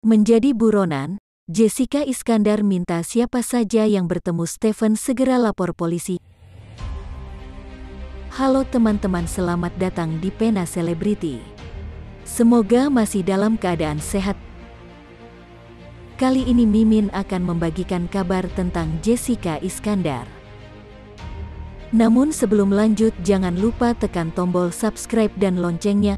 Menjadi buronan, Jessica Iskandar minta siapa saja yang bertemu Steven segera lapor polisi. Halo teman-teman, selamat datang di Pena Selebriti. Semoga masih dalam keadaan sehat. Kali ini Mimin akan membagikan kabar tentang Jessica Iskandar. Namun sebelum lanjut, jangan lupa tekan tombol subscribe dan loncengnya.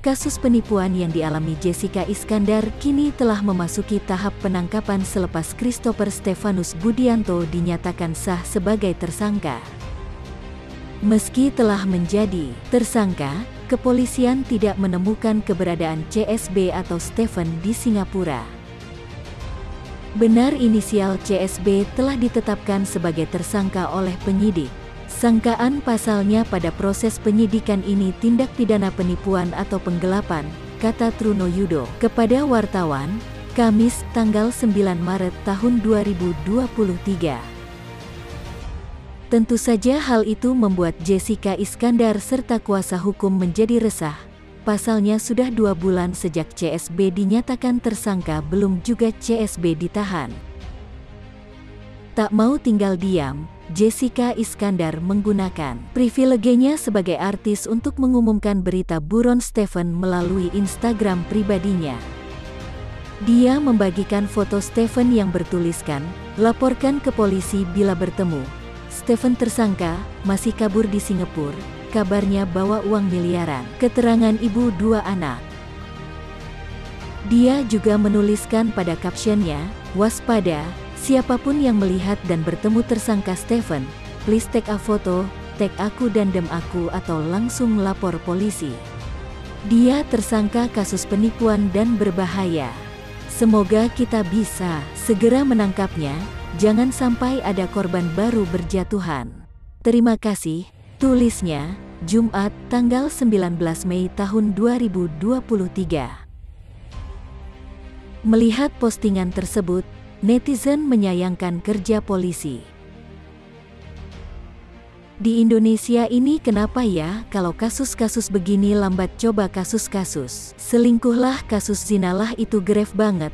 Kasus penipuan yang dialami Jessica Iskandar kini telah memasuki tahap penangkapan selepas Christopher Stephanus Budianto dinyatakan sah sebagai tersangka. Meski telah menjadi tersangka, kepolisian tidak menemukan keberadaan CSB atau Steven di Singapura. Benar, inisial CSB telah ditetapkan sebagai tersangka oleh penyidik. Sangkaan pasalnya pada proses penyidikan ini tindak pidana penipuan atau penggelapan, kata Truno Yudo kepada wartawan, Kamis tanggal 9 Maret tahun 2023. Tentu saja hal itu membuat Jessica Iskandar serta kuasa hukum menjadi resah. Pasalnya sudah 2 bulan sejak CSB dinyatakan tersangka, belum juga CSB ditahan. Tak mau tinggal diam, Jessica Iskandar menggunakan privilegenya sebagai artis untuk mengumumkan berita buron Steven melalui Instagram pribadinya. Dia membagikan foto Steven yang bertuliskan, "Laporkan ke polisi bila bertemu. Steven tersangka, masih kabur di Singapura, kabarnya bawa uang miliaran." Keterangan ibu 2 anak. Dia juga menuliskan pada captionnya, "Waspada, siapapun yang melihat dan bertemu tersangka Steven, please take a photo, tag aku dan DM aku atau langsung lapor polisi. Dia tersangka kasus penipuan dan berbahaya. Semoga kita bisa segera menangkapnya, jangan sampai ada korban baru berjatuhan. Terima kasih," tulisnya, Jumat tanggal 19 Mei tahun 2023. Melihat postingan tersebut, netizen menyayangkan kerja polisi. Di Indonesia ini kenapa ya kalau kasus-kasus begini lambat? Coba kasus-kasus selingkuhlah, kasus zinalah, itu gref banget.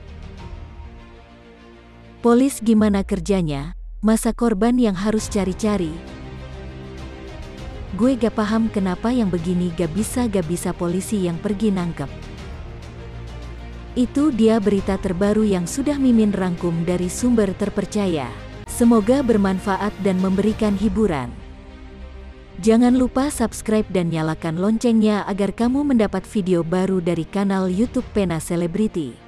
Polis gimana kerjanya? Masa korban yang harus cari-cari? Gue gak paham kenapa yang begini gak bisa polisi yang pergi nangkep. Itu dia berita terbaru yang sudah Mimin rangkum dari sumber terpercaya. Semoga bermanfaat dan memberikan hiburan. Jangan lupa subscribe dan nyalakan loncengnya agar kamu mendapat video baru dari kanal YouTube Pena Selebriti.